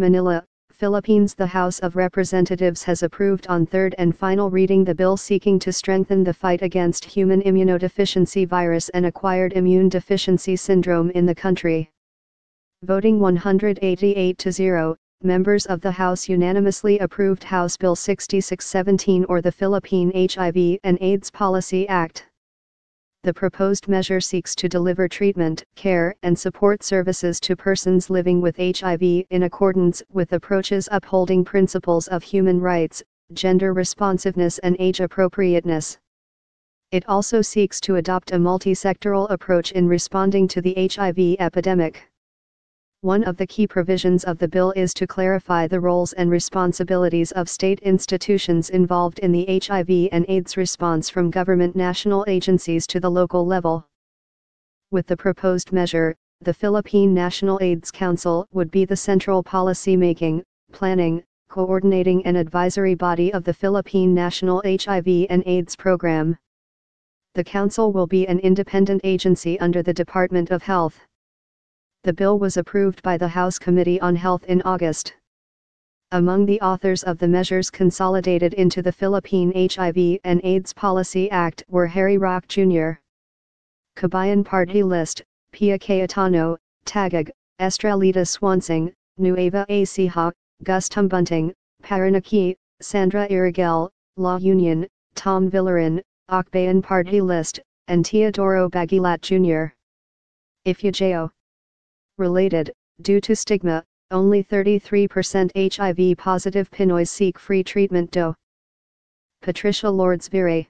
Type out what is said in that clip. Manila, Philippines. The House of Representatives has approved on third and final reading the bill seeking to strengthen the fight against human immunodeficiency virus and acquired immune deficiency syndrome in the country. Voting 188-0, members of the House unanimously approved House Bill 6617 or the Philippine HIV and AIDS Policy Act. The proposed measure seeks to deliver treatment, care, and support services to persons living with HIV in accordance with approaches upholding principles of human rights, gender responsiveness, and age appropriateness. It also seeks to adopt a multi-sectoral approach in responding to the HIV epidemic. One of the key provisions of the bill is to clarify the roles and responsibilities of state institutions involved in the HIV and AIDS response, from government national agencies to the local level. With the proposed measure, the Philippine National AIDS Council would be the central policy-making, planning, coordinating and advisory body of the Philippine National HIV and AIDS Program. The Council will be an independent agency under the Department of Health. The bill was approved by the House Committee on Health in August. Among the authors of the measures consolidated into the Philippine HIV and AIDS Policy Act were Harry Roque Jr., Kabayan Party List, Pia Cayetano, Tagag, Estrelita Swansing, Nueva A. Siha, Gus Humbunting, Paranaki, Sandra Irigel, Law Union, Tom Villarin, Okbayan Party List, and Teodoro Bagilat Jr. Ifugeo. Related, due to stigma, only 33% HIV-positive Pinoys seek free treatment. Patricia Lourdes-Viray.